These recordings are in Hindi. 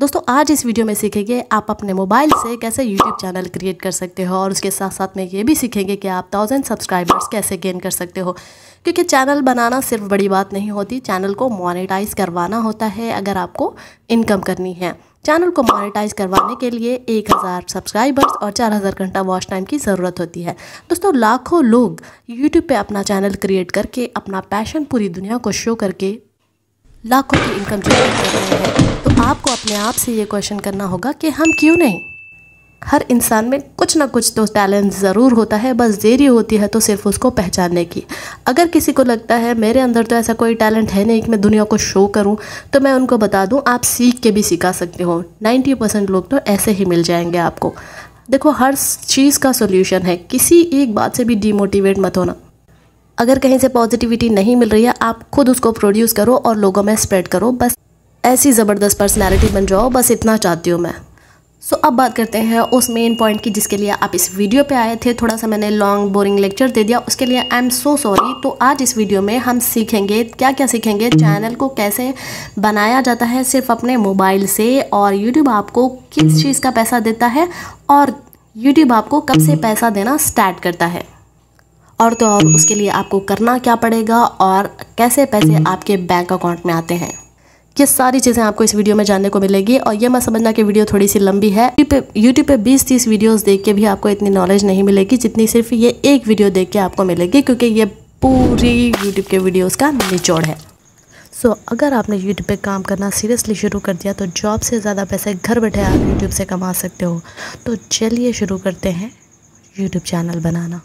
दोस्तों आज इस वीडियो में सीखेंगे आप अपने मोबाइल से कैसे YouTube चैनल क्रिएट कर सकते हो, और उसके साथ साथ में ये भी सीखेंगे कि आप 1000 सब्सक्राइबर्स कैसे गेन कर सकते हो। क्योंकि चैनल बनाना सिर्फ बड़ी बात नहीं होती, चैनल को मोनेटाइज करवाना होता है अगर आपको इनकम करनी है। चैनल को मोनेटाइज करवाने के लिए 1000 सब्सक्राइबर्स और 4000 घंटा वॉच टाइम की ज़रूरत होती है। दोस्तों लाखों लोग यूट्यूब पर अपना चैनल क्रिएट करके अपना पैशन पूरी दुनिया को शो करके लाखों की इनकम जनरेट कर रहे हैं। तो आपको अपने आप से ये क्वेश्चन करना होगा कि हम क्यों नहीं। हर इंसान में कुछ ना कुछ तो टैलेंट ज़रूर होता है, बस देरी होती है तो सिर्फ उसको पहचानने की। अगर किसी को लगता है मेरे अंदर तो ऐसा कोई टैलेंट है नहीं कि मैं दुनिया को शो करूं, तो मैं उनको बता दूं आप सीख के भी सिखा सकते हो। 90% लोग तो ऐसे ही मिल जाएंगे आपको। देखो हर चीज़ का सोल्यूशन है, किसी एक बात से भी डीमोटिवेट मत होना। अगर कहीं से पॉजिटिविटी नहीं मिल रही है, आप खुद उसको प्रोड्यूस करो और लोगों में स्प्रेड करो। बस ऐसी ज़बरदस्त पर्सनालिटी बन जाओ, बस इतना चाहती हूँ मैं। सो अब बात करते हैं उस मेन पॉइंट की जिसके लिए आप इस वीडियो पे आए थे। थोड़ा सा मैंने लॉन्ग बोरिंग लेक्चर दे दिया, उसके लिए आई एम सो सॉरी। तो आज इस वीडियो में हम सीखेंगे, क्या क्या सीखेंगे, चैनल को कैसे बनाया जाता है सिर्फ अपने मोबाइल से, और यूट्यूब आपको किस चीज़ का पैसा देता है, और यूट्यूब आपको कब से पैसा देना स्टार्ट करता है, और तो और उसके लिए आपको करना क्या पड़ेगा, और कैसे पैसे आपके बैंक अकाउंट में आते हैं। ये सारी चीज़ें आपको इस वीडियो में जानने को मिलेगी। और ये मैं समझना कि वीडियो थोड़ी सी लंबी है। यूट्यूब पे 20-30 वीडियोस देख के भी आपको इतनी नॉलेज नहीं मिलेगी जितनी सिर्फ ये एक वीडियो देख के आपको मिलेगी, क्योंकि ये पूरी यूट्यूब के वीडियोज़ का निचोड़ है। सो अगर आपने यूट्यूब पे काम करना सीरियसली शुरू कर दिया तो जॉब से ज़्यादा पैसे घर बैठे आप यूट्यूब से कमा सकते हो। तो चलिए शुरू करते हैं यूट्यूब चैनल बनाना।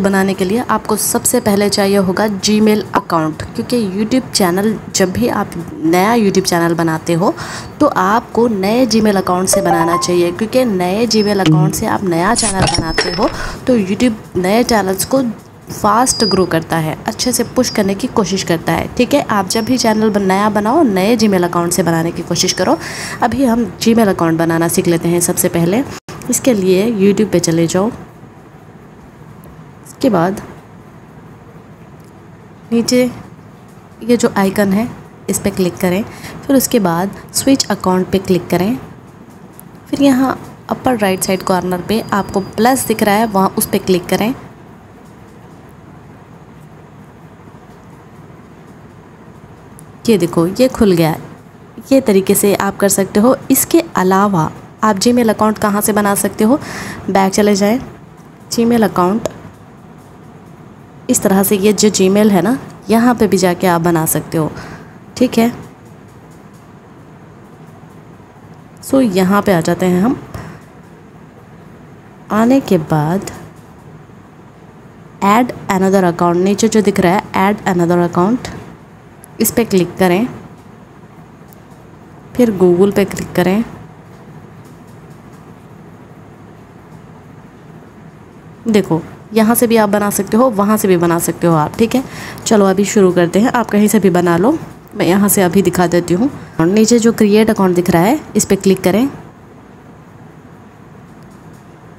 बनाने के लिए आपको सबसे पहले चाहिए होगा जीमेल अकाउंट, क्योंकि यूट्यूब चैनल, जब भी आप नया यूट्यूब चैनल बनाते हो तो आपको नए जीमेल अकाउंट से बनाना चाहिए, क्योंकि नए जीमेल अकाउंट से आप नया चैनल बनाते हो तो यूट्यूब नए चैनल्स को फास्ट ग्रो करता है, अच्छे से पुश करने की कोशिश करता है। ठीक है, आप जब भी चैनल नया बनाओ नए जीमेल अकाउंट से बनाने की कोशिश करो। अभी हम जीमेल अकाउंट बनाना सीख लेते हैं। सबसे पहले इसके लिए यूट्यूब पर चले जाओ, के बाद नीचे ये जो आइकन है इस पर क्लिक करें, फिर उसके बाद स्विच अकाउंट पे क्लिक करें, फिर यहाँ अपर राइट साइड कॉर्नर पे आपको प्लस दिख रहा है, वहाँ उस पर क्लिक करें। ये देखो ये खुल गया। ये तरीके से आप कर सकते हो। इसके अलावा आप जीमेल अकाउंट कहाँ से बना सकते हो, बैक चले जाएं, जीमेल अकाउंट। इस तरह से ये जो जीमेल है ना, यहाँ पे भी जाके आप बना सकते हो। ठीक है, सो यहाँ पे आ जाते हैं हम। आने के बाद ऐड अनदर अकाउंट, नीचे जो दिख रहा है ऐड अनदर अकाउंट, इस पर क्लिक करें, फिर गूगल पे क्लिक करें। देखो यहाँ से भी आप बना सकते हो, वहाँ से भी बना सकते हो आप। ठीक है, चलो अभी शुरू करते हैं। आप कहीं से भी बना लो, मैं यहाँ से अभी दिखा देती हूँ। और नीचे जो क्रिएट अकाउंट दिख रहा है इस पर क्लिक करें।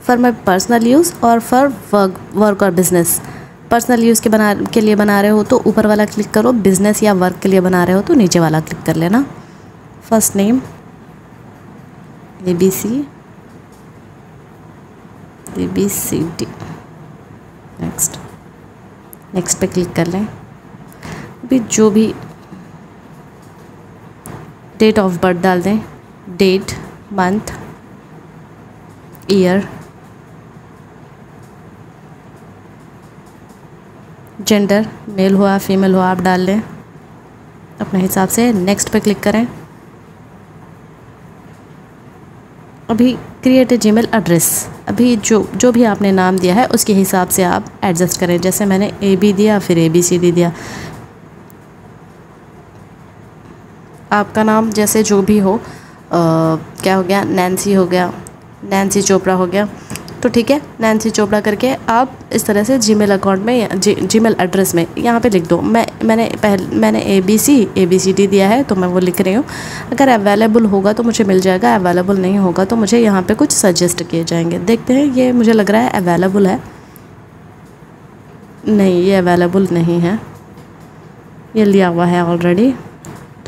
फॉर माय पर्सनल यूज़ और फॉर वर्क और बिज़नेस, पर्सनल यूज़ के लिए बना रहे हो तो ऊपर वाला क्लिक करो, बिज़नेस या वर्क के लिए बना रहे हो तो नीचे वाला क्लिक कर लेना। फर्स्ट नेम ABC, नेक्स्ट पे क्लिक कर लें। अभी जो भी डेट ऑफ बर्थ डाल दें, date, month, year, gender, male हुआ फीमेल हुआ आप डाल लें अपने हिसाब से। नेक्स्ट पे क्लिक करें। अभी क्रिएट ए जीमेल एड्रेस, अभी जो भी आपने नाम दिया है उसके हिसाब से आप एडजस्ट करें। जैसे मैंने AB दिया, फिर ABCD दिया, आपका नाम जैसे जो भी हो, क्या हो गया, नैन्सी हो गया, नैन्सी चोपड़ा हो गया, तो ठीक है नैन्सी चोपड़ा करके आप इस तरह से जीमेल अकाउंट में जीमेल एड्रेस में यहाँ पे लिख दो। मैंने ABCD दिया है तो मैं वो लिख रही हूँ। अगर अवेलेबल होगा तो मुझे मिल जाएगा, अवेलेबल नहीं होगा तो मुझे यहाँ पे कुछ सजेस्ट किए जाएंगे। देखते हैं, ये मुझे लग रहा है अवेलेबल है, नहीं ये अवेलेबल नहीं है, ये लिया हुआ है ऑलरेडी।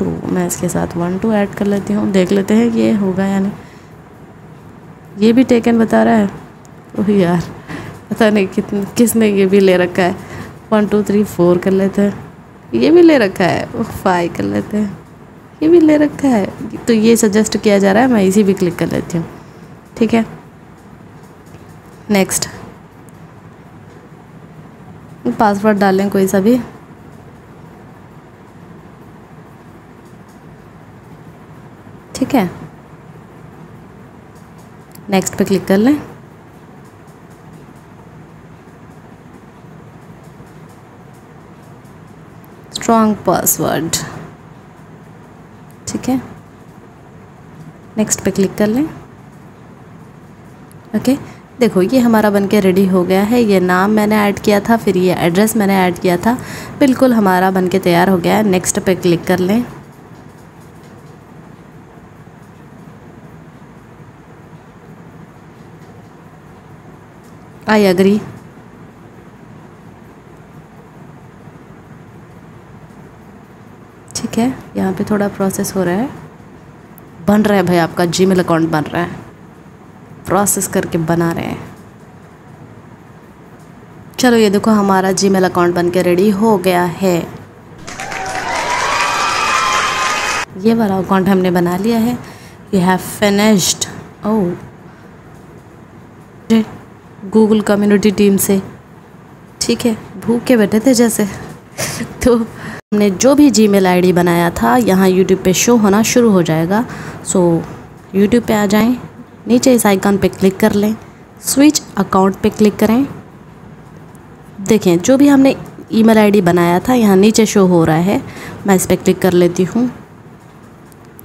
टू। मैं इसके साथ 1 2 ऐड कर लेती हूँ, देख लेते हैं कि ये होगा या नहीं। ये भी टेकन बता रहा है, ओह यार पता नहीं कितने किसने ये भी ले रखा है। 1 2 3 4 कर लेते हैं, ये भी ले रखा है। ओह 5 कर लेते हैं, ये भी ले रखा है। तो ये सजेस्ट किया जा रहा है, मैं इसी भी क्लिक कर लेती हूँ। ठीक है, नेक्स्ट पासवर्ड डालें कोई सा भी। ठीक है, नेक्स्ट पे क्लिक कर लें। स्ट्रॉन्ग पासवर्ड, ठीक है, नेक्स्ट पे क्लिक कर लें। ओके, देखो ये हमारा बनके रेडी हो गया है। ये नाम मैंने ऐड किया था, फिर ये एड्रेस मैंने ऐड किया था, बिल्कुल हमारा बनके तैयार हो गया है। नेक्स्ट पे क्लिक कर लें। I agree. ठीक है, यहाँ पे थोड़ा प्रोसेस हो रहा है, बन रहा है भाई, आपका जीमेल अकाउंट बन रहा है, प्रोसेस करके बना रहे हैं। चलो ये देखो हमारा जीमेल अकाउंट बनके रेडी हो गया है। ये वाला अकाउंट हमने बना लिया है। You have finished. Oh, Google community team से। ठीक है, भूखे बैठे थे जैसे। तो हमने जो भी जीमेल आईडी बनाया था यहाँ यूट्यूब पे शो होना शुरू हो जाएगा। सो यूट्यूब पे आ जाएं, नीचे इस आइकन पे क्लिक कर लें, स्विच अकाउंट पे क्लिक करें। देखें जो भी हमने ईमेल आईडी बनाया था यहाँ नीचे शो हो रहा है। मैं इस पर क्लिक कर लेती हूँ।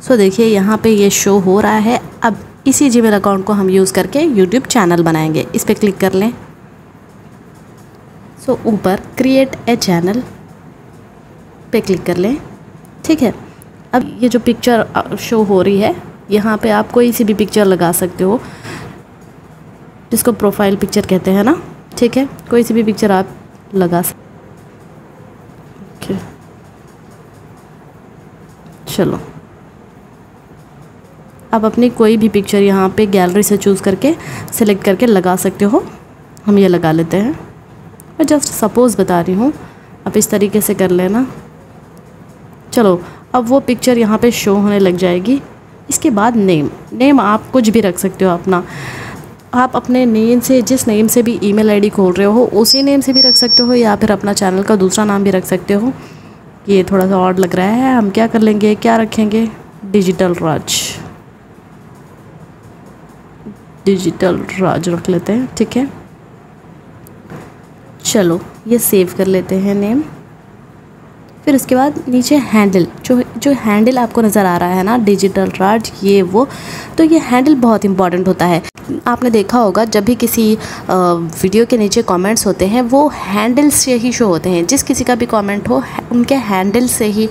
सो देखिए यहाँ पे ये शो हो रहा है। अब इसी जीमेल अकाउंट को हम यूज़ करके यूट्यूब चैनल बनाएंगे। इस पर क्लिक कर लें। सो ऊपर क्रिएट ए चैनल पे क्लिक कर लें। ठीक है, अब ये जो पिक्चर शो हो रही है यहाँ पे आप कोई सी भी पिक्चर लगा सकते हो, जिसको प्रोफाइल पिक्चर कहते हैं ना। ठीक है, कोई सी भी पिक्चर आप लगा सकते। चलो आप अपनी कोई भी पिक्चर यहाँ पे गैलरी से चूज़ करके सेलेक्ट करके लगा सकते हो। हम ये लगा लेते हैं, मैं जस्ट सपोज़ बता रही हूँ, आप इस तरीके से कर लेना। चलो अब वो पिक्चर यहाँ पे शो होने लग जाएगी। इसके बाद नेम आप कुछ भी रख सकते हो अपना। आप अपने नेम से, जिस नेम से भी ईमेल आईडी खोल रहे हो उसी नेम से भी रख सकते हो, या फिर अपना चैनल का दूसरा नाम भी रख सकते हो। ये थोड़ा सा ऑड लग रहा है, हम क्या कर लेंगे, क्या रखेंगे, डिजिटल राज रख लेते हैं। ठीक है, चलो ये सेव कर लेते हैं नेम। फिर उसके बाद नीचे हैंडल, जो हैंडल आपको नज़र आ रहा है ना, डिजिटल राज, ये वो, तो ये हैंडल बहुत इंपॉर्टेंट होता है। आपने देखा होगा जब भी किसी वीडियो के नीचे कमेंट्स होते हैं वो हैंडल से ही शो होते हैं। जिस किसी का भी कमेंट हो उनके हैंडल से ही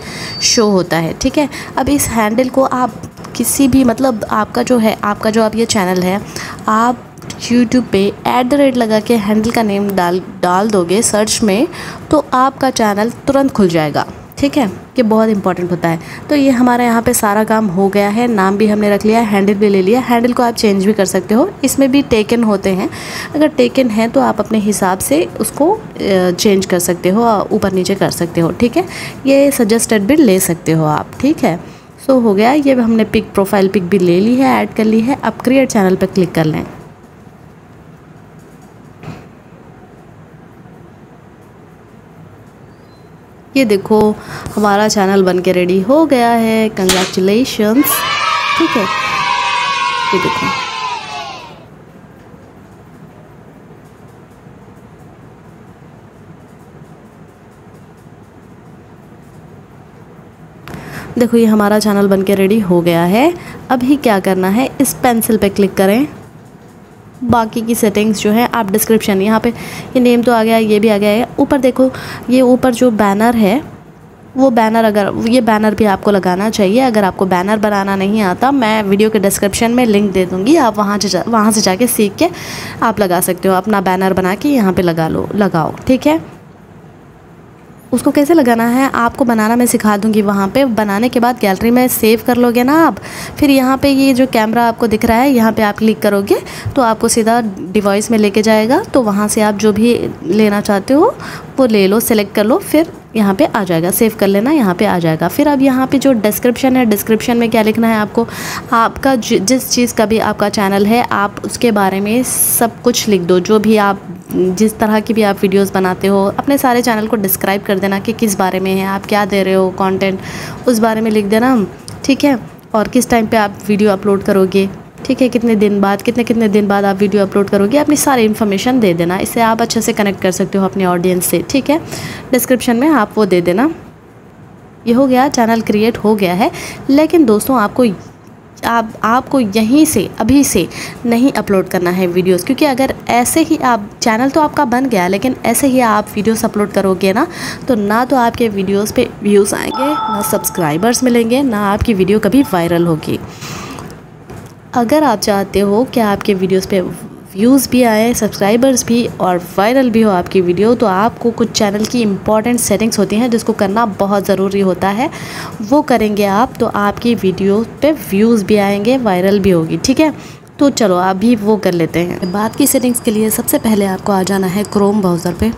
शो होता है। ठीक है, अब इस हैंडल को आप किसी भी, मतलब आपका जो ये चैनल है, आप यूट्यूब पे @ लगा के हैंडल का नेम डाल दोगे सर्च में, तो आपका चैनल तुरंत खुल जाएगा। ठीक है, ये बहुत इंपॉर्टेंट होता है। तो ये हमारा यहाँ पे सारा काम हो गया है। नाम भी हमने रख लिया, हैंडल भी ले लिया। हैंडल को आप चेंज भी कर सकते हो, इसमें भी टेकन होते हैं। अगर टेकन है तो आप अपने हिसाब से उसको चेंज कर सकते हो, ऊपर नीचे कर सकते हो। ठीक है, ये सजेस्टेड भी ले सकते हो आप। ठीक है, सो हो गया। ये हमने पिक, प्रोफाइल पिक भी ले ली है, ऐड कर ली है। अब क्रिएट चैनल पर क्लिक कर लें। ये देखो हमारा चैनल बनके रेडी हो गया है। कंग्रेचुलेशंस। ठीक है, ये देखो ये हमारा चैनल बनके रेडी हो गया है। अभी क्या करना है, इस पेंसिल पे क्लिक करें। बाकी की सेटिंग्स जो है आप डिस्क्रिप्शन, यहाँ पे ये नेम तो आ गया, ये भी आ गया है। ऊपर देखो, ये ऊपर जो बैनर है वो बैनर, अगर ये बैनर भी आपको लगाना चाहिए। अगर आपको बैनर बनाना नहीं आता, मैं वीडियो के डिस्क्रिप्शन में लिंक दे दूँगी, आप वहाँ से जाके सीख के आप लगा सकते हो। अपना बैनर बना के यहाँ पर लगाओ। ठीक है, उसको कैसे लगाना है आपको बनाना मैं सिखा दूँगी। वहाँ पे बनाने के बाद गैलरी में सेव कर लोगे ना आप, फिर यहाँ पे ये जो कैमरा आपको दिख रहा है यहाँ पे आप क्लिक करोगे तो आपको सीधा डिवाइस में लेके जाएगा। तो वहाँ से आप जो भी लेना चाहते हो वो ले लो, सेलेक्ट कर लो, फिर यहाँ पे आ जाएगा। सेव कर लेना, यहाँ पे आ जाएगा। फिर अब यहाँ पे जो डिस्क्रिप्शन है, डिस्क्रिप्शन में क्या लिखना है आपको, आपका जिस चीज़ का भी आपका चैनल है आप उसके बारे में सब कुछ लिख दो। जो भी आप जिस तरह की भी आप वीडियोस बनाते हो अपने सारे चैनल को डिस्क्राइब कर देना कि किस बारे में है, आप क्या दे रहे हो कंटेंट, उस बारे में लिख देना, ठीक है। और किस टाइम पे आप वीडियो अपलोड करोगे, ठीक है, कितने दिन बाद, कितने दिन बाद आप वीडियो अपलोड करोगे, अपनी सारी इन्फॉर्मेशन दे देना। इससे आप अच्छे से कनेक्ट कर सकते हो अपने ऑडियंस से, ठीक है। डिस्क्रिप्शन में आप वो दे देना। ये हो गया, चैनल क्रिएट हो गया है। लेकिन दोस्तों आपको यहीं से अभी से नहीं अपलोड करना है वीडियोस, क्योंकि अगर ऐसे ही आप चैनल तो आपका बन गया लेकिन ऐसे ही आप वीडियोस अपलोड करोगे ना तो आपके वीडियोस पे व्यूज़ आएंगे, ना सब्सक्राइबर्स मिलेंगे, ना आपकी वीडियो कभी वायरल होगी। अगर आप चाहते हो कि आपके वीडियोस पे व्यूज़ भी आए, सब्सक्राइबर्स भी और वायरल भी हो आपकी वीडियो, तो आपको कुछ चैनल की इम्पॉर्टेंट सेटिंग्स होती हैं जिसको करना बहुत ज़रूरी होता है। वो करेंगे आप तो आपकी वीडियो पे व्यूज़ भी आएंगे, वायरल भी होगी, ठीक है। तो चलो अभी वो कर लेते हैं। बात की सेटिंग्स के लिए सबसे पहले आपको आ जाना है क्रोम ब्राउज़र पे।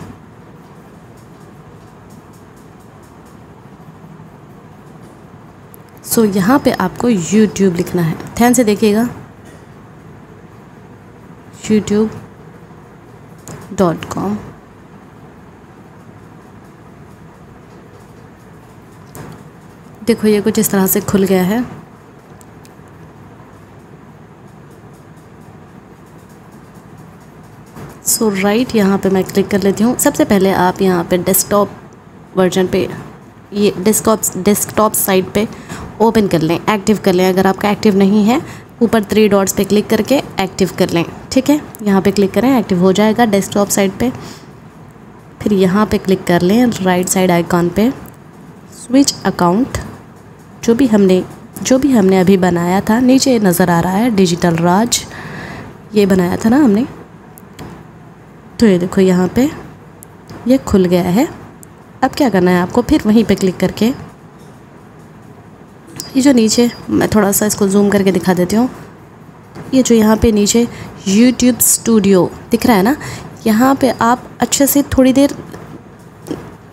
सो यहाँ पे आपको यूट्यूब लिखना है, ध्यान से देखिएगा, youtube.com। देखो ये कुछ इस तरह से खुल गया है। सो राइट यहाँ पे मैं क्लिक कर लेती हूँ। सबसे पहले आप यहाँ पे डेस्कटॉप वर्जन पे, ये डेस्कटॉप साइट पे ओपन कर लें, एक्टिव कर लें। अगर आपका एक्टिव नहीं है ऊपर 3 डॉट्स पे क्लिक करके एक्टिव कर लें, ठीक है। यहाँ पे क्लिक करें, एक्टिव हो जाएगा डेस्कटॉप साइट पे। फिर यहाँ पे क्लिक कर लें राइट साइड आइकॉन पे, स्विच अकाउंट, जो भी हमने अभी बनाया था, नीचे नज़र आ रहा है डिजिटल राज, ये बनाया था ना हमने। तो ये देखो यहाँ पे ये खुल गया है। अब क्या करना है आपको, फिर वहीं पे क्लिक करके ये जो नीचे, मैं थोड़ा सा इसको जूम करके दिखा देती हूँ, ये जो यहाँ पे नीचे YouTube स्टूडियो दिख रहा है ना, यहाँ पे आप अच्छे से थोड़ी देर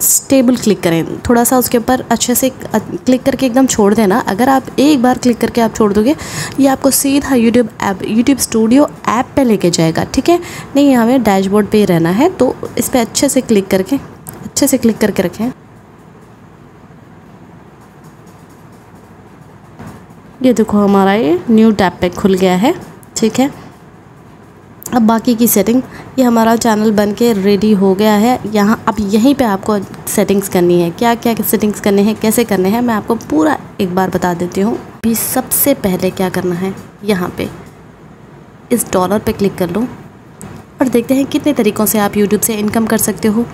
स्टेबल क्लिक करें, थोड़ा सा उसके ऊपर अच्छे से क्लिक करके एकदम छोड़ देना। अगर आप एक बार क्लिक करके आप छोड़ दोगे ये आपको सीधा YouTube स्टूडियो ऐप पे लेके जाएगा, ठीक है। नहीं, हमें डैशबोर्ड पे ही रहना है, तो इस पर अच्छे से क्लिक करके रखें। ये देखो हमारा ये न्यू टैब पे खुल गया है, ठीक है। अब बाकी की सेटिंग, ये हमारा चैनल बन के रेडी हो गया है। यहाँ अब यहीं पे आपको सेटिंग्स करनी है, क्या क्या सेटिंग्स करने हैं, कैसे करने हैं, मैं आपको पूरा एक बार बता देती हूँ। अभी सबसे पहले क्या करना है, यहाँ पे इस डॉलर पे क्लिक कर लो और देखते हैं कितने तरीक़ों से आप यूट्यूब से इनकम कर सकते हो।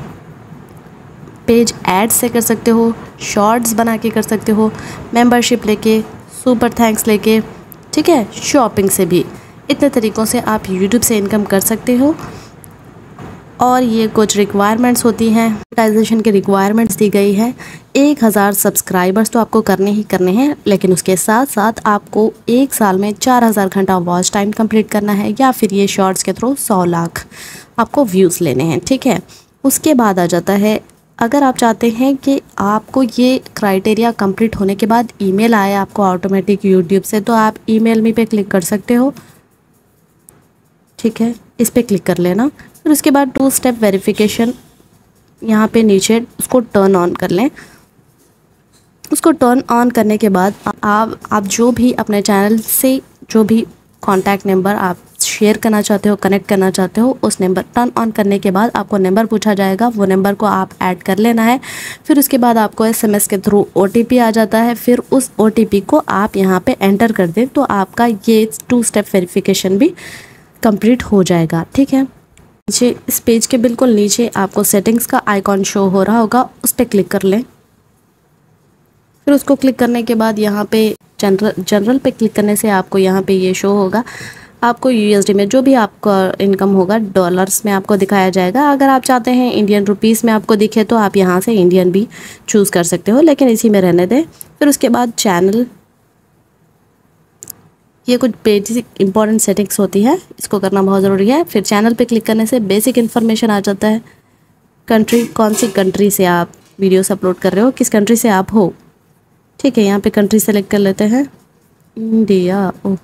पेज एड्स से कर सकते हो, शॉर्ट्स बना के कर सकते हो, मेंबरशिप लेके, सुपर थैंक्स लेके, ठीक है, शॉपिंग से भी। इतने तरीक़ों से आप YouTube से इनकम कर सकते हो। और ये कुछ रिक्वायरमेंट्स होती हैं, मोनेटाइजेशन के रिक्वायरमेंट्स दी गई है। 1000 सब्सक्राइबर्स तो आपको करने ही करने हैं, लेकिन उसके साथ साथ आपको 1 साल में 4000 घंटा वॉच टाइम कंप्लीट करना है, या फिर ये शॉर्ट्स के थ्रू 100 लाख आपको व्यूज़ लेने हैं, ठीक है। उसके बाद आ जाता है, अगर आप चाहते हैं कि आपको ये क्राइटेरिया कंप्लीट होने के बाद ईमेल आए आपको ऑटोमेटिक यूट्यूब से, तो आप ईमेल में पे क्लिक कर सकते हो, ठीक है, इस पे क्लिक कर लेना। फिर उसके बाद 2-स्टेप वेरिफिकेशन, यहाँ पे नीचे उसको टर्न ऑन कर लें। उसको टर्न ऑन करने के बाद आप जो भी अपने चैनल से जो भी कॉन्टैक्ट नंबर आप शेयर करना चाहते हो, कनेक्ट करना चाहते हो, उस नंबर टर्न ऑन करने के बाद आपको नंबर पूछा जाएगा, वो नंबर को आप ऐड कर लेना है। फिर उसके बाद आपको SMS के थ्रू OTP आ जाता है, फिर उस OTP को आप यहाँ पे एंटर कर दें तो आपका ये 2-स्टेप वेरिफिकेशन भी कंप्लीट हो जाएगा, ठीक है। नीचे इस पेज के बिल्कुल नीचे आपको सेटिंग्स का आइकॉन शो हो रहा होगा, उस पर क्लिक कर लें। फिर उसको क्लिक करने के बाद यहाँ पे जनरल पे क्लिक करने से आपको यहाँ पे ये शो होगा आपको यूएसडी में जो भी आपका इनकम होगा डॉलर्स में आपको दिखाया जाएगा। अगर आप चाहते हैं इंडियन रुपीस में आपको दिखे तो आप यहाँ से इंडियन भी चूज़ कर सकते हो, लेकिन इसी में रहने दें। फिर उसके बाद चैनल, ये कुछ बेसिक इंपॉर्टेंट सेटिंग्स होती है, इसको करना बहुत ज़रूरी है। फिर चैनल पे क्लिक करने से बेसिक इन्फॉर्मेशन आ जाता है। कंट्री, कौन सी कंट्री से आप वीडियोस अपलोड कर रहे हो, किस कंट्री से आप हो। ठीक है, यहाँ पे कंट्री सेलेक्ट कर लेते हैं, इंडिया। ओ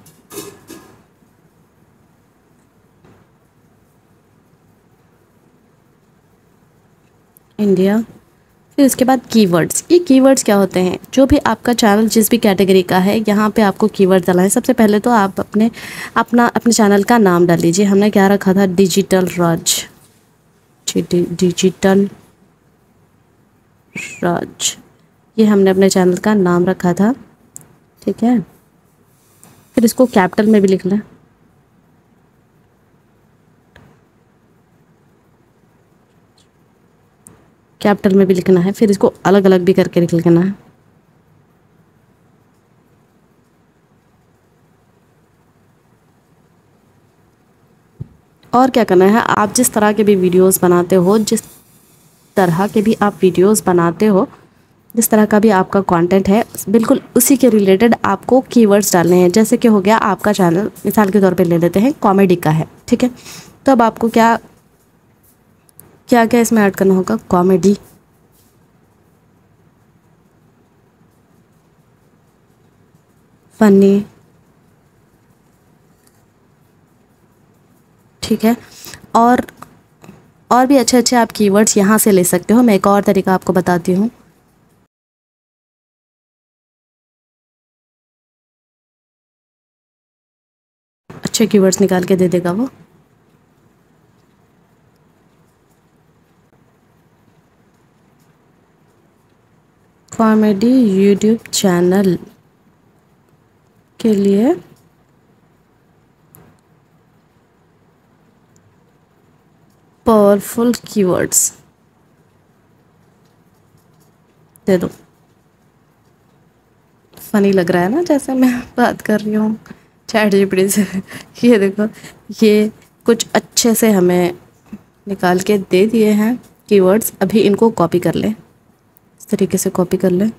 इंडिया। फिर उसके बाद कीवर्ड्स, ये कीवर्ड्स क्या होते हैं, जो भी आपका चैनल जिस भी कैटेगरी का है यहाँ पे आपको कीवर्ड डालना है। सबसे पहले तो आप अपने चैनल का नाम डाल लीजिए। हमने क्या रखा था, डिजिटल राज, डिजिटल राज, ये हमने अपने चैनल का नाम रखा था। ठीक है, फिर इसको कैपिटल में भी लिख लें, कैपिटल में भी लिखना है। फिर इसको अलग अलग भी करके लिखना है। और क्या करना है, आप जिस तरह के भी वीडियोस बनाते हो, जिस तरह का भी आपका कंटेंट है, बिल्कुल उसी के रिलेटेड आपको कीवर्ड्स डालने हैं। जैसे कि हो गया आपका चैनल, मिसाल के तौर पे ले लेते हैं, कॉमेडी का है। ठीक है, तो अब आपको क्या इसमें ऐड करना होगा, कॉमेडी। फनी। ठीक है, और भी अच्छे आप कीवर्ड्स यहाँ से ले सकते हो। मैं एक और तरीका आपको बताती हूँ। अच्छे कीवर्ड्स निकाल के दे देगा वो। कॉमेडी यूट्यूब चैनल के लिए पावरफुल कीवर्ड्स दे दो। फनी लग रहा है ना जैसे मैं बात कर रही हूँ चैट जीपीटी से। ये देखो, ये कुछ अच्छे से हमें निकाल के दे दिए हैं कीवर्ड्स। अभी इनको कॉपी कर लें, तरीके से कॉपी कर लें।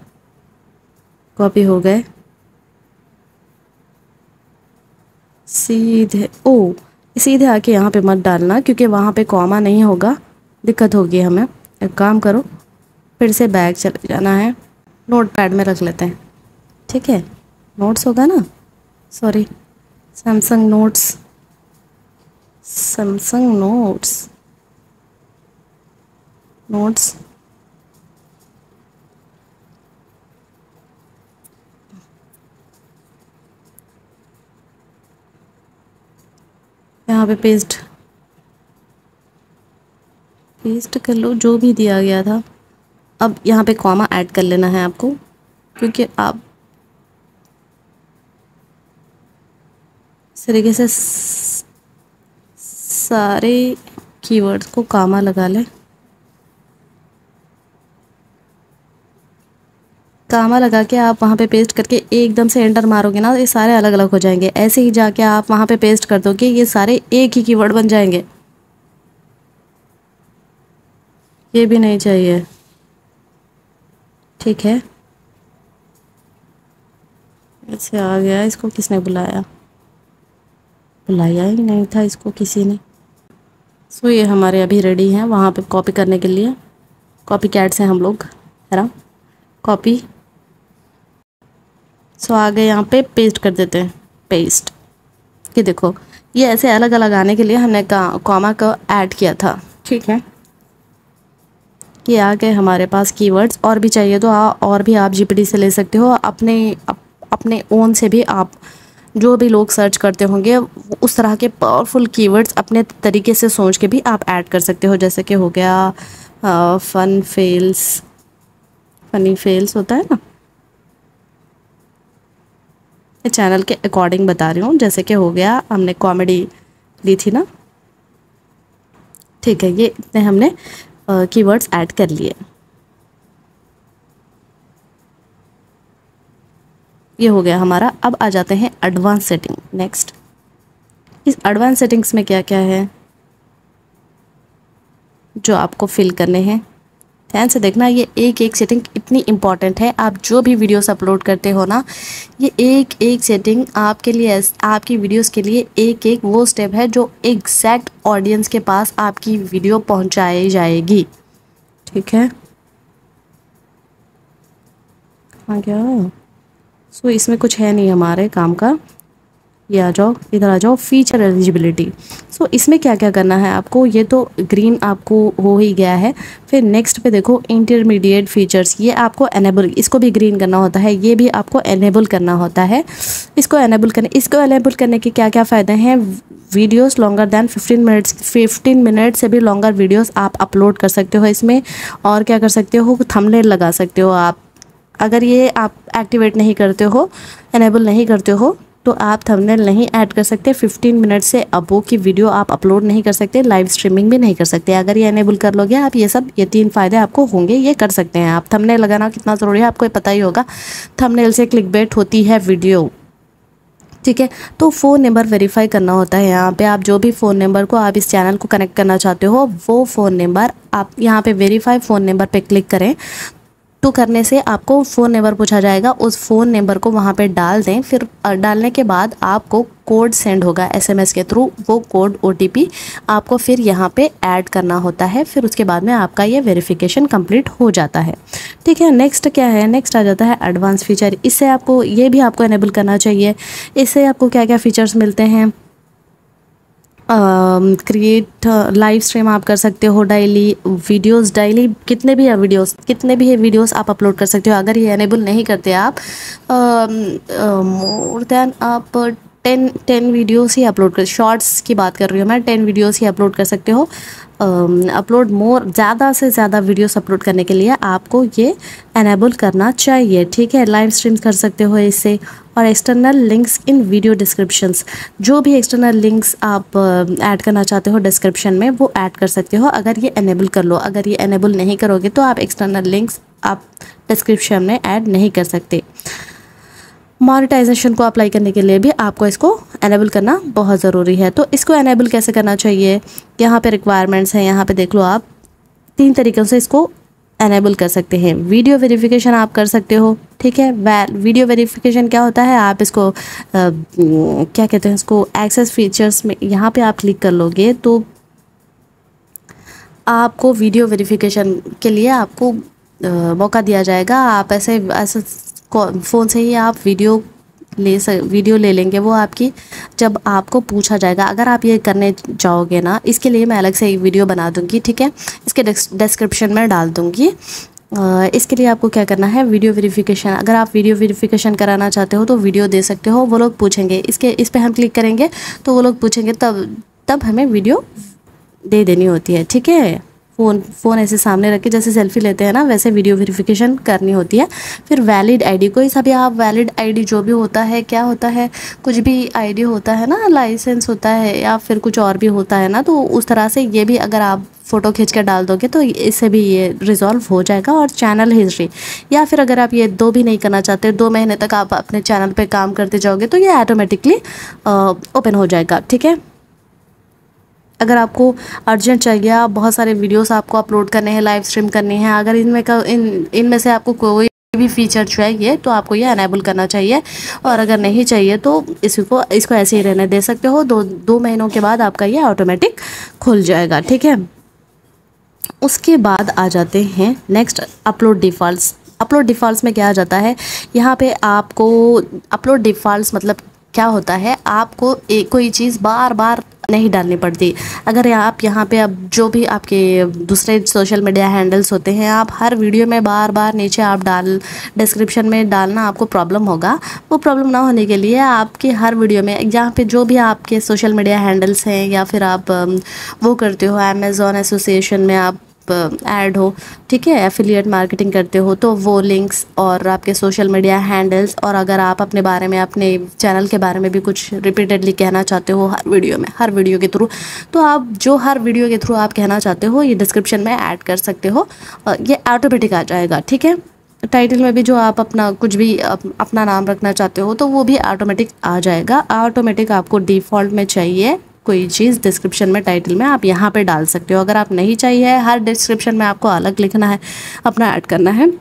कॉपी हो गए सीधे। ओ, सीधे आके यहाँ पे मत डालना क्योंकि वहाँ पे कॉमा नहीं होगा, दिक्कत होगी हमें। एक काम करो, फिर से बैग चले जाना है, नोटपैड में रख लेते हैं। ठीक है, नोट्स होगा ना, sorry Samsung notes, Samsung notes, notes यहाँ पे पेस्ट कर लो, जो भी दिया गया था। अब यहाँ पे कॉमा ऐड कर लेना है आपको, क्योंकि आप इस तरीके से सारे कीवर्ड्स को कॉमा लगा लें। कामा लगा के आप वहाँ पे पेस्ट करके एकदम से एंटर मारोगे ना, ये सारे अलग अलग हो जाएंगे। ऐसे ही जाके आप वहाँ पे पेस्ट कर दोगे, ये सारे एक ही कीवर्ड बन जाएंगे। ये भी नहीं चाहिए। ठीक है, ऐसे आ गया। इसको किसने बुलाया, बुलाया ही नहीं था इसको किसी ने। सो ये हमारे अभी रेडी हैं वहाँ पे कॉपी करने के लिए। कॉपी कैट्स हैं हम लोग, है ना। कॉपी, सो आगे यहाँ पे पेस्ट कर देते हैं, पेस्ट। ये देखो, ये ऐसे अलग अलग आने के लिए हमने कॉमा को ऐड किया था। ठीक है, ये आ गए हमारे पास कीवर्ड्स। और भी चाहिए तो और भी आप जीपीटी से ले सकते हो। अपने ओन से भी आप, जो भी लोग सर्च करते होंगे, उस तरह के पावरफुल कीवर्ड्स अपने तरीके से सोच के भी आप ऐड कर सकते हो। जैसे कि हो गया फन फेल्स, फनी फेल्स होता है ना। ये चैनल के अकॉर्डिंग बता रही हूँ। जैसे कि हो गया, हमने कॉमेडी ली थी ना। ठीक है, ये इतने हमने कीवर्ड्स ऐड कर लिए। ये हो गया हमारा। अब आ जाते हैं एडवांस सेटिंग, नेक्स्ट। इस एडवांस सेटिंग्स में क्या क्या है जो आपको फिल करने हैं। ध्यान से देखना, ये एक एक सेटिंग इतनी इम्पॉर्टेंट है। आप जो भी वीडियोस अपलोड करते हो ना, ये एक एक सेटिंग आपके लिए, आपकी वीडियोस के लिए एक एक वो स्टेप है जो एग्जैक्ट ऑडियंस के पास आपकी वीडियो पहुंचाई जाएगी। ठीक है, आ गया। सो इसमें कुछ है नहीं हमारे काम का। ये आ जाओ, इधर आ जाओ, फीचर एलिजिबिलिटी। सो इसमें क्या क्या करना है आपको, ये तो ग्रीन आपको हो ही गया है। फिर नेक्स्ट पे देखो इंटरमीडिएट फीचर्स, ये आपको एनेबल, इसको भी ग्रीन करना होता है, ये भी आपको एनेबल करना होता है। इसको एनेबल करने के क्या क्या फ़ायदे हैं। Videos longer than 15 minutes, 15 minute से भी लॉन्गर वीडियोस आप अपलोड कर सकते हो इसमें। और क्या कर सकते हो, थंबनेल लगा सकते हो आप। अगर ये आप एक्टिवेट नहीं करते हो, एनेबल नहीं करते हो, तो आप थंबनेल नहीं ऐड कर सकते। 15 मिनट से अबो की वीडियो आप अपलोड नहीं कर सकते, लाइव स्ट्रीमिंग भी नहीं कर सकते। अगर ये एनेबल कर लोगे आप, ये सब, ये 3 फ़ायदे आपको होंगे, ये कर सकते हैं आप। थंबनेल लगाना कितना ज़रूरी है आपको पता ही होगा, थंबनेल से क्लिक बेट होती है वीडियो। ठीक है, तो फ़ोन नंबर वेरीफाई करना होता है यहाँ पे। आप जो भी फ़ोन नंबर को आप इस चैनल को कनेक्ट करना चाहते हो, वो फ़ोन नंबर आप यहाँ पे वेरीफाई फ़ोन नंबर पे क्लिक करें, तो करने से आपको फ़ोन नंबर पूछा जाएगा। उस फ़ोन नंबर को वहाँ पे डाल दें, फिर डालने के बाद आपको कोड सेंड होगा एसएमएस के थ्रू। वो कोड ओटीपी आपको फिर यहाँ पे ऐड करना होता है, फिर उसके बाद में आपका ये वेरिफिकेशन कंप्लीट हो जाता है। ठीक है, नेक्स्ट क्या है, नेक्स्ट आ जाता है एडवांस फ़ीचर। इससे आपको, ये भी आपको एनेबल करना चाहिए। इससे आपको क्या क्या फ़ीचर्स मिलते हैं, क्रिएट लाइव स्ट्रीम आप कर सकते हो डेली, वीडियोस डेली, कितने भी वीडियोस आप अपलोड कर सकते हो। अगर ये एनेबल नहीं करते आप, मोर देन आप 10 वीडियोस ही अपलोड कर, शॉर्ट्स की बात कर रही हूँ मैं, 10 वीडियोस ही अपलोड कर सकते हो। अपलोड मोर, ज़्यादा से ज़्यादा वीडियोस अपलोड करने के लिए आपको ये एनेबल करना चाहिए। ठीक है, लाइव स्ट्रीम्स कर सकते हो इससे। और external links in video descriptions, जो भी एक्सटर्नल लिंक्स आप ऐड करना चाहते हो डिस्क्रिप्शन में, वो ऐड कर सकते हो अगर ये एनेबल कर लो। अगर ये एनेबल नहीं करोगे तो आप एक्सटर्नल लिंक्स आप डिस्क्रिप्शन में ऐड नहीं कर सकते। मोनेटाइजेशन को अप्लाई करने के लिए भी आपको इसको एनेबल करना बहुत ज़रूरी है। तो इसको एनेबल कैसे करना चाहिए, यहाँ पे रिक्वायरमेंट्स हैं, यहाँ पे देख लो आप। 3 तरीक़ों से इसको एनेबल कर सकते हैं। वीडियो वेरिफिकेशन आप कर सकते हो। ठीक है, वीडियो वेरिफिकेशन क्या होता है, आप इसको क्या कहते हैं इसको, एक्सेस फीचर्स में यहाँ पर आप क्लिक कर लोगे तो आपको वीडियो वेरिफिकेशन के लिए आपको मौका दिया जाएगा। आप ऐसे फ़ोन से ही आप वीडियो ले लेंगे। वो आपकी, जब आपको पूछा जाएगा, अगर आप ये करने जाओगे ना, इसके लिए मैं अलग से एक वीडियो बना दूंगी। ठीक है, इसके डिस्क्रिप्शन में डाल दूंगी। इसके लिए आपको क्या करना है, वीडियो वेरिफिकेशन, अगर आप वीडियो वेरिफिकेशन कराना चाहते हो तो वीडियो दे सकते हो। वो लोग पूछेंगे, इस पर हम क्लिक करेंगे तो वो लोग पूछेंगे, तब हमें वीडियो दे देनी होती है। ठीक है, फ़ोन ऐसे सामने रख के जैसे सेल्फी लेते हैं ना, वैसे वीडियो वेरिफिकेशन करनी होती है। फिर वैलिड आईडी, कोई सा भी आप वैलिड आईडी, जो भी होता है, क्या होता है, कुछ भी आईडी होता है ना, लाइसेंस होता है या फिर कुछ और भी होता है ना, तो उस तरह से ये भी अगर आप फ़ोटो खींच कर डाल दोगे तो इससे भी ये रिजॉल्व हो जाएगा। और चैनल हिस्ट्री, या फिर अगर आप ये 2 भी नहीं करना चाहते, 2 महीने तक आप अपने चैनल पर काम करते जाओगे तो ये ऑटोमेटिकली ओपन हो जाएगा। ठीक है, अगर आपको अर्जेंट चाहिए, आप बहुत सारे वीडियोस आपको अपलोड करने हैं, लाइव स्ट्रीम करनी है, अगर इनमें से आपको कोई भी फीचर चाहिए तो आपको ये एनेबल करना चाहिए। और अगर नहीं चाहिए तो इसको ऐसे ही रहने दे सकते हो। 2 महीनों के बाद आपका ये ऑटोमेटिक खुल जाएगा। ठीक है, उसके बाद आ जाते हैं next, upload default. Upload default में क्या आ जाता है, यहाँ पर आपको अपलोड डिफ़ॉल्ट मतलब क्या होता है, आपको कोई चीज़ बार बार नहीं डालनी पड़ती। अगर आप यहाँ पे, अब जो भी आपके दूसरे सोशल मीडिया हैंडल्स होते हैं, आप हर वीडियो में बार बार नीचे आप डिस्क्रिप्शन में डालना आपको प्रॉब्लम होगा। वो प्रॉब्लम ना होने के लिए आपके हर वीडियो में, यहाँ पे जो भी आपके सोशल मीडिया हैंडल्स हैं, या फिर आप वो करते हो अमेज़ॉन एसोसिएशन में आप ऐड हो, ठीक है, एफिलिएट मार्केटिंग करते हो, तो वो लिंक्स और आपके सोशल मीडिया हैंडल्स, और अगर आप अपने बारे में, अपने चैनल के बारे में भी कुछ रिपीटेडली कहना चाहते हो हर वीडियो में, हर वीडियो के थ्रू, तो आप जो हर वीडियो के थ्रू आप कहना चाहते हो, ये डिस्क्रिप्शन में ऐड कर सकते हो। ये ऑटोमेटिक आ जाएगा। ठीक है, टाइटल में भी जो आप अपना कुछ भी अपना नाम रखना चाहते हो तो वो भी ऑटोमेटिक आ जाएगा। ऑटोमेटिक आपको डिफ़ॉल्ट में चाहिए कोई चीज़ डिस्क्रिप्शन में, टाइटल में आप यहाँ पे डाल सकते हो। अगर आप नहीं चाहिए हर डिस्क्रिप्शन में आपको अलग लिखना है, अपना ऐड करना है,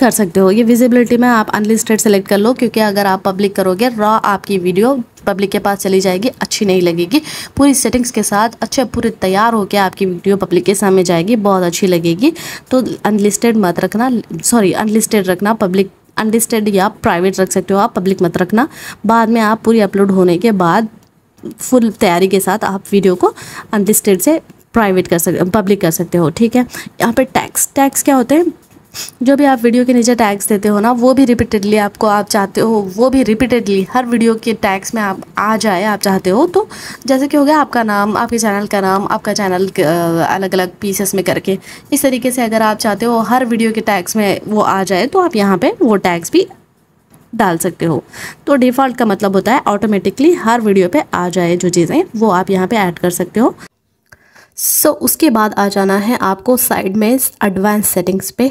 कर सकते हो। ये विजिबिलिटी में आप अनलिस्टेड सेलेक्ट कर लो, क्योंकि अगर आप पब्लिक करोगे रॉ आपकी वीडियो पब्लिक के पास चली जाएगी, अच्छी नहीं लगेगी। पूरी सेटिंग्स के साथ अच्छे पूरे तैयार होकर आपकी वीडियो पब्लिक के सामने जाएगी, बहुत अच्छी लगेगी। तो अनलिस्टेड मत रखना, सॉरी अनलिस्टेड रखना, पब्लिक अनलिस्टेड या प्राइवेट रख सकते हो आप, पब्लिक मत रखना। बाद में आप पूरी अपलोड होने के बाद फुल तैयारी के साथ आप वीडियो को अनलिस्टेड से प्राइवेट कर सकते, पब्लिक कर सकते हो, ठीक है। यहाँ पर टैग्स, टैग्स क्या होते हैं? जो भी आप वीडियो के नीचे टैग्स देते हो ना, वो भी रिपीटेडली आपको, आप चाहते हो वो भी रिपीटेडली हर वीडियो के टैग्स में आप आ जाए, आप चाहते हो। तो जैसे कि हो गया आपका नाम, आपके चैनल का नाम, आपका चैनल अलग अलग पीसेस में करके, इस तरीके से अगर आप चाहते हो हर वीडियो के टैग्स में वो आ जाए तो आप यहाँ पे वो टैग्स भी डाल सकते हो। तो डिफ़ॉल्ट का मतलब होता है ऑटोमेटिकली हर वीडियो पर आ जाए जो चीज़ें, वो आप यहाँ पर ऐड कर सकते हो। सो उसके बाद आ जाना है आपको साइड में एडवांस सेटिंग्स पे,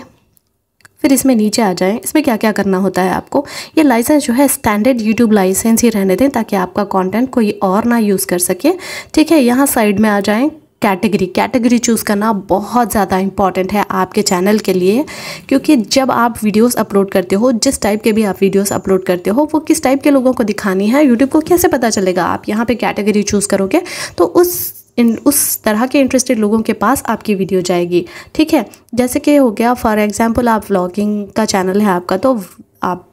फिर इसमें नीचे आ जाएं। इसमें क्या क्या करना होता है आपको, ये लाइसेंस जो है स्टैंडर्ड यूट्यूब लाइसेंस ही रहने दें ताकि आपका कंटेंट कोई और ना यूज़ कर सके, ठीक है। यहाँ साइड में आ जाएं, कैटेगरी, कैटेगरी चूज़ करना बहुत ज़्यादा इंपॉर्टेंट है आपके चैनल के लिए, क्योंकि जब आप वीडियोस अपलोड करते हो, जिस टाइप के भी आप वीडियोस अपलोड करते हो, वो किस टाइप के लोगों को दिखानी है यूट्यूब को कैसे पता चलेगा। आप यहाँ पर कैटेगरी चूज़ करोगे तो उस तरह के इंटरेस्टेड लोगों के पास आपकी वीडियो जाएगी, ठीक है। जैसे कि हो गया फॉर एग्जांपल आप व्लॉगिंग का चैनल है आपका, तो आप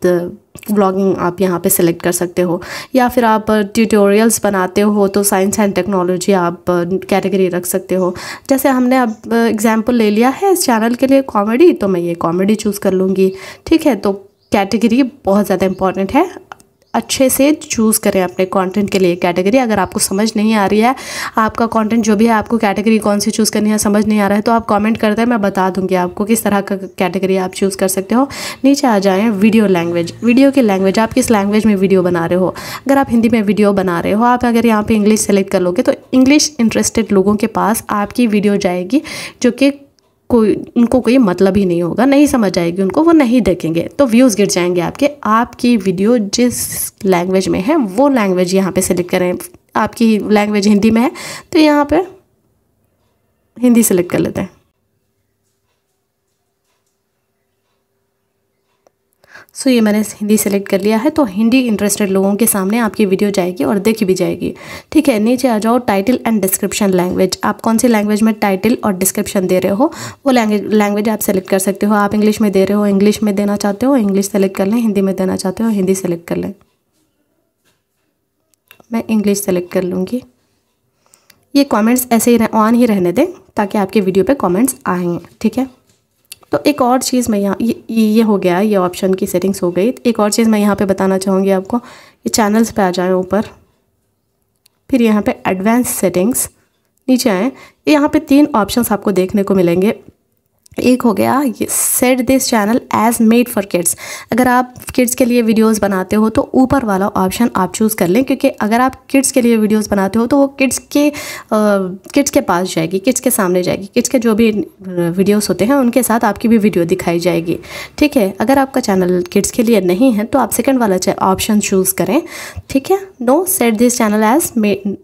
व्लॉगिंग आप यहाँ पे सेलेक्ट कर सकते हो, या फिर आप ट्यूटोरियल्स बनाते हो तो साइंस एंड टेक्नोलॉजी आप कैटेगरी रख सकते हो। जैसे हमने अब एग्जांपल ले लिया है इस चैनल के लिए कॉमेडी, तो मैं ये कॉमेडी चूज़ कर लूँगी, ठीक है। तो कैटेगरी बहुत ज़्यादा इंपॉर्टेंट है, अच्छे से चूज़ करें अपने कंटेंट के लिए कैटेगरी। अगर आपको समझ नहीं आ रही है आपका कंटेंट जो भी है, आपको कैटेगरी कौन सी चूज़ करनी है समझ नहीं आ रहा है, तो आप कमेंट करते हैं, मैं बता दूंगी आपको किस तरह का कैटेगरी आप चूज़ कर सकते हो। नीचे आ जाएं वीडियो लैंग्वेज, वीडियो की लैंग्वेज आप किस लैंग्वेज में वीडियो बना रहे हो। अगर आप हिंदी में वीडियो बना रहे हो, आप अगर यहाँ पर इंग्लिश सेलेक्ट कर लोगे तो इंग्लिश इंटरेस्टेड लोगों के पास आपकी वीडियो जाएगी, जो कि कोई उनको कोई मतलब ही नहीं होगा, नहीं समझ आएगी उनको, वो नहीं देखेंगे, तो व्यूज़ गिर जाएंगे आपके। आपकी वीडियो जिस लैंग्वेज में है वो लैंग्वेज यहाँ पे सेलेक्ट करें। आपकी लैंग्वेज हिंदी में है तो यहाँ पे हिंदी सेलेक्ट कर लेते हैं। सो ये मैंने हिंदी सेलेक्ट कर लिया है, तो हिंदी इंटरेस्टेड लोगों के सामने आपकी वीडियो जाएगी और देखी भी जाएगी, ठीक है। नीचे आ जाओ टाइटल एंड डिस्क्रिप्शन लैंग्वेज, आप कौन सी लैंग्वेज में टाइटल और डिस्क्रिप्शन दे रहे हो वो लैंग्वेज आप सेलेक्ट कर सकते हो। आप इंग्लिश में दे रहे हो, इंग्लिश में देना चाहते हो इंग्लिश सेलेक्ट कर लें, हिंदी में देना चाहते हो हिंदी सेलेक्ट कर लें। मैं इंग्लिश सेलेक्ट कर लूँगी। ये कॉमेंट्स ऐसे ही ऑन ही रहने दें ताकि आपके वीडियो पर कॉमेंट्स आएँ, ठीक है। तो एक और चीज़ मैं यहाँ ये हो गया, ये ऑप्शन की सेटिंग्स हो गई। एक और चीज़ मैं यहाँ पे बताना चाहूँगी आपको, ये चैनल्स पे आ जाएं ऊपर, फिर यहाँ पे एडवांस सेटिंग्स नीचे आएँ। यहाँ पे तीन ऑप्शंस आपको देखने को मिलेंगे। एक हो गया ये set this channel as made for kids, अगर आप किड्स के लिए वीडियोस बनाते हो तो ऊपर वाला ऑप्शन आप चूज़ कर लें, क्योंकि अगर आप किड्स के लिए वीडियोस बनाते हो तो वो किड्स के पास जाएगी, किड्स के सामने जाएगी, किड्स के जो भी वीडियोस होते हैं उनके साथ आपकी भी वीडियो दिखाई जाएगी, ठीक है। अगर आपका चैनल किड्स के लिए नहीं है तो आप सेकेंड वाला ऑप्शन चूज़ करें, ठीक है। No set this channel as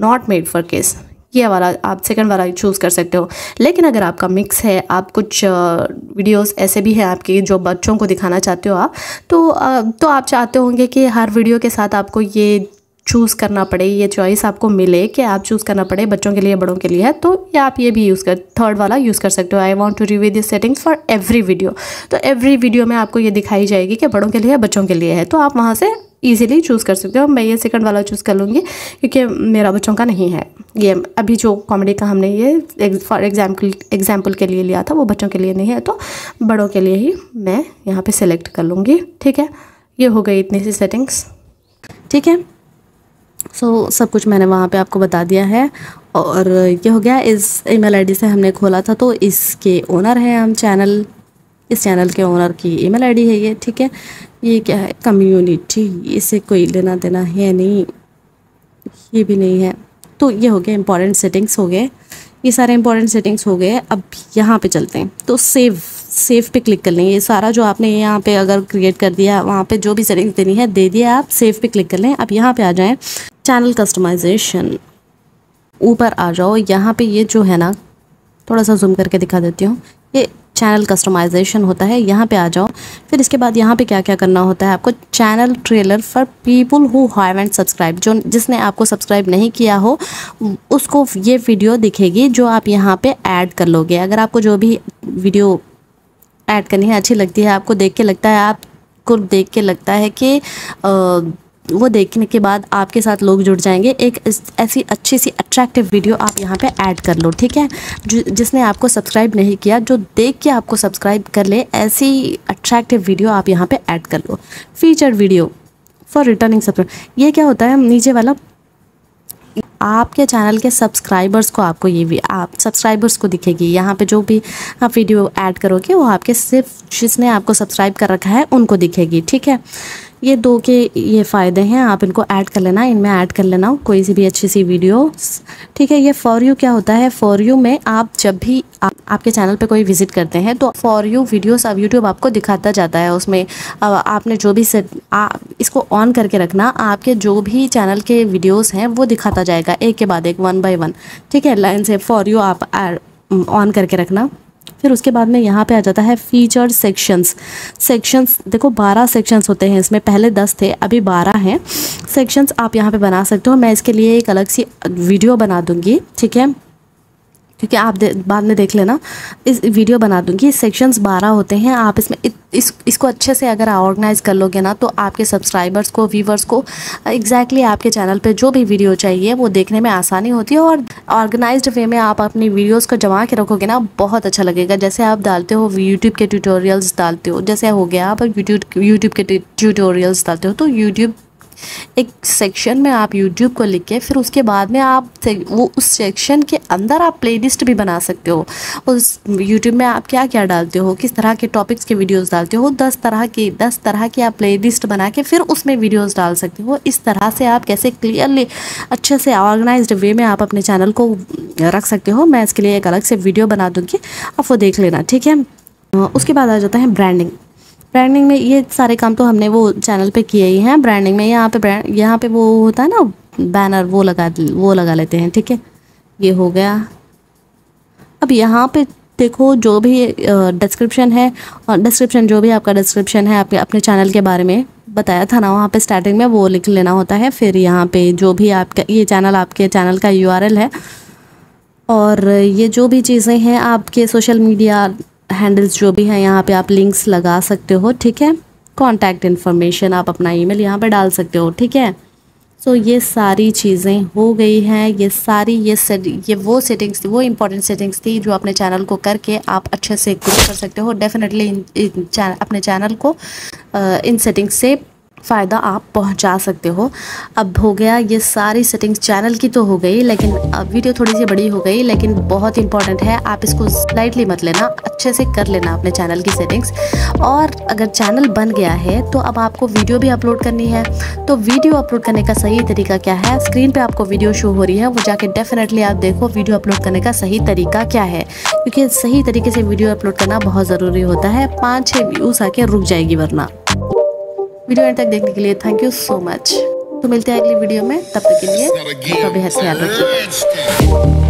not made for kids, ये वाला आप सेकंड वाला चूज़ कर सकते हो। लेकिन अगर आपका मिक्स है, आप कुछ वीडियोस ऐसे भी हैं आपके जो बच्चों को दिखाना चाहते हो आप, तो आप चाहते होंगे कि हर वीडियो के साथ आपको ये चूज़ करना पड़े, ये चॉइस आपको मिले कि आप चूज़ करना पड़े बच्चों के लिए बड़ों के लिए, तो या आप ये भी थर्ड वाला यूज़ कर सकते हो। I want to review this settings for every video, तो एवरी वीडियो में आपको ये दिखाई जाएगी कि बड़ों के लिए बच्चों के लिए है, तो आप वहाँ से ईज़िली चूज़ कर सकते हो। मैं ये सेकंड वाला चूज़ कर लूँगी क्योंकि मेरा बच्चों का नहीं है ये, अभी जो कॉमेडी का हमने ये फॉर एग्जाम्पल के लिए लिया था वो बच्चों के लिए नहीं है, तो बड़ों के लिए ही मैं यहाँ पे सेलेक्ट कर लूँगी, ठीक है। ये हो गई इतनी सी सेटिंग्स, ठीक है। सो सब कुछ मैंने वहाँ पे आपको बता दिया है। और ये हो गया, इस ईमेल आई डी से हमने खोला था तो इसके ओनर हैं हम, चैनल इस चैनल के ओनर की ईमेल आईडी है ये, ठीक है। ये क्या है, कम्युनिटी, इसे कोई लेना देना है नहीं, ये भी नहीं है। तो ये हो गया इंपॉर्टेंट सेटिंग्स हो गए। ये सारे इंपॉर्टेंट सेटिंग्स हो गए। अब यहाँ पे चलते हैं तो सेव पे क्लिक कर लेंगे। ये सारा जो आपने यहाँ पे अगर क्रिएट कर दिया, वहाँ पे जो भी सेटिंग्स देनी है दे दिया, आप सेव पे क्लिक कर लें। अब यहाँ पे आ जाएं चैनल कस्टमाइजेशन, ऊपर आ जाओ। यहाँ पे ये जो है ना, थोड़ा सा जूम करके दिखा देती हूँ, ये चैनल कस्टमाइजेशन होता है। यहाँ पे आ जाओ। फिर इसके बाद यहाँ पे क्या क्या करना होता है आपको, channel trailer for people who haven't subscribe, जो जिसने आपको सब्सक्राइब नहीं किया हो उसको ये वीडियो दिखेगी जो आप यहाँ पे ऐड कर लोगे। अगर आपको जो भी वीडियो ऐड करनी है अच्छी लगती है, आपको देख के लगता है, आपको देख के लगता है कि वो देखने के बाद आपके साथ लोग जुड़ जाएंगे, एक ऐसी अच्छी सी अट्रैक्टिव वीडियो आप यहाँ पे ऐड कर लो। ठीक है, जिसने आपको सब्सक्राइब नहीं किया, जो देख के आपको सब्सक्राइब कर ले, ऐसी अट्रैक्टिव वीडियो आप यहाँ पे ऐड कर लो। Feature video for returning subscriber, ये क्या होता है, नीचे वाला आपके चैनल के सब्सक्राइबर्स को, आपको ये भी आप सब्सक्राइबर्स को दिखेगी। यहाँ पे जो भी आप वीडियो ऐड करोगे वो आपके सिर्फ जिसने आपको सब्सक्राइब कर रखा है उनको दिखेगी। ठीक है, ये दो के ये फ़ायदे हैं, आप इनको ऐड कर लेना, इनमें ऐड कर लेना कोई सी भी अच्छी सी वीडियो। ठीक है, ये फॉर यू क्या होता है, फॉर यू में आप जब भी आपके चैनल पे कोई विज़िट करते हैं तो फॉर यू वीडियोस अब यूट्यूब आपको दिखाता जाता है। उसमें आपने जो भी इसको ऑन करके रखना, आपके जो भी चैनल के वीडियोस हैं वो दिखाता जाएगा एक के बाद एक, वन बाय वन। ठीक है, लाइन से फॉर यू आप ऑन करके रखना। फिर उसके बाद में यहाँ पे आ जाता है फीचर सेक्शंस। सेक्शंस देखो 12 सेक्शंस होते हैं इसमें, पहले 10 थे अभी 12 हैं। सेक्शंस आप यहाँ पे बना सकते हो, मैं इसके लिए एक अलग सी वीडियो बना दूँगी। ठीक है, क्योंकि आप बाद में देख लेना, इस वीडियो बना दूँगी। सेक्शंस 12 होते हैं, आप इसमें इसको अच्छे से अगर ऑर्गेनाइज़ कर लोगे ना, तो आपके सब्सक्राइबर्स को, व्यूवर्स को एग्जैक्टली आपके चैनल पे जो भी वीडियो चाहिए वो देखने में आसानी होती है। और ऑर्गेनाइज्ड वे में आप अपनी वीडियोस को जमा के रखोगे ना, बहुत अच्छा लगेगा। जैसे आप डालते हो यूट्यूब के ट्यूटोरियल्स डालते हो, जैसे हो गया आप यूट्यूब के ट्यूटोरियल्स डालते हो, तो यूट्यूब एक सेक्शन में आप YouTube को लिख के, फिर उसके बाद में आप वो उस सेक्शन के अंदर आप प्लेलिस्ट भी बना सकते हो। उस YouTube में आप क्या क्या डालते हो, किस तरह के टॉपिक्स के वीडियोस डालते हो, 10 तरह की आप प्लेलिस्ट बना के फिर उसमें वीडियोस डाल सकते हो। इस तरह से आप कैसे क्लियरली अच्छे से ऑर्गेनाइज्ड वे में आप अपने चैनल को रख सकते हो। मैं इसके लिए एक अलग से वीडियो बना दूँगी, आप वो देख लेना। ठीक है, उसके बाद आ जाता है ब्रांडिंग। ब्रांडिंग में ये सारे काम तो हमने वो चैनल पे किए ही हैं। ब्रांडिंग में यहाँ पे वो होता है ना बैनर, वो लगा लेते हैं। ठीक है, ये हो गया। अब यहाँ पे देखो जो भी डिस्क्रिप्शन है, और डिस्क्रिप्शन जो भी आपका डिस्क्रिप्शन है आपके अपने चैनल के बारे में बताया था ना, वहाँ पे स्टार्टिंग में वो लिख लेना होता है। फिर यहाँ पे जो भी आपका ये चैनल, आपके चैनल का URL है, और ये जो भी चीज़ें हैं आपके सोशल मीडिया हैंडल्स जो भी हैं, यहाँ पे आप लिंक्स लगा सकते हो। ठीक है, कॉन्टैक्ट इन्फॉर्मेशन, आप अपना ईमेल यहाँ पे डाल सकते हो। ठीक है, सो ये सारी चीज़ें हो गई हैं। ये वो सेटिंग्स थी, वो इम्पॉर्टेंट सेटिंग्स थी जो अपने चैनल को करके आप अच्छे से ग्रो कर सकते हो। डेफिनेटली अपने चैनल को इन सेटिंग्स से फ़ायदा आप पहुंचा सकते हो। अब हो गया ये सारी सेटिंग्स चैनल की तो हो गई, लेकिन अब वीडियो थोड़ी सी बड़ी हो गई, लेकिन बहुत इंपॉर्टेंट है। आप इसको लाइटली मत लेना, अच्छे से कर लेना अपने चैनल की सेटिंग्स। और अगर चैनल बन गया है तो अब आपको वीडियो भी अपलोड करनी है, तो वीडियो अपलोड करने का सही तरीका क्या है, स्क्रीन पर आपको वीडियो शो हो रही है, वो जाके डेफिनेटली आप देखो वीडियो अपलोड करने का सही तरीका क्या है, क्योंकि सही तरीके से वीडियो अपलोड करना बहुत ज़रूरी होता है। 5-6 व्यूज़ आके रुक जाएगी वरना। वीडियो एंड तक देखने के लिए थैंक यू सो मच। तो मिलते हैं अगली वीडियो में, तब तक के लिए तो बेहद ख्याल रखिए।